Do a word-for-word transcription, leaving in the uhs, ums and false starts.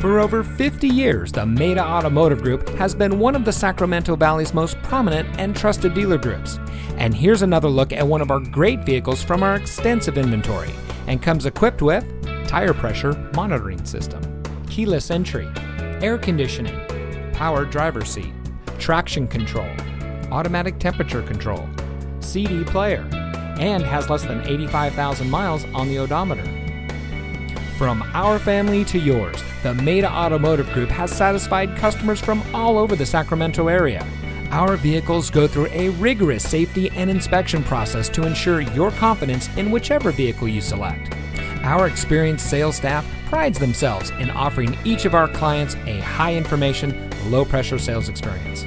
For over fifty years, the Maita Automotive Group has been one of the Sacramento Valley's most prominent and trusted dealer groups. And here's another look at one of our great vehicles from our extensive inventory, and comes equipped with tire pressure monitoring system, keyless entry, air conditioning, power driver seat, traction control, automatic temperature control, C D player, and has less than eighty-five thousand miles on the odometer. From our family to yours, the Maita Automotive Group has satisfied customers from all over the Sacramento area. Our vehicles go through a rigorous safety and inspection process to ensure your confidence in whichever vehicle you select. Our experienced sales staff prides themselves in offering each of our clients a high information, low pressure sales experience.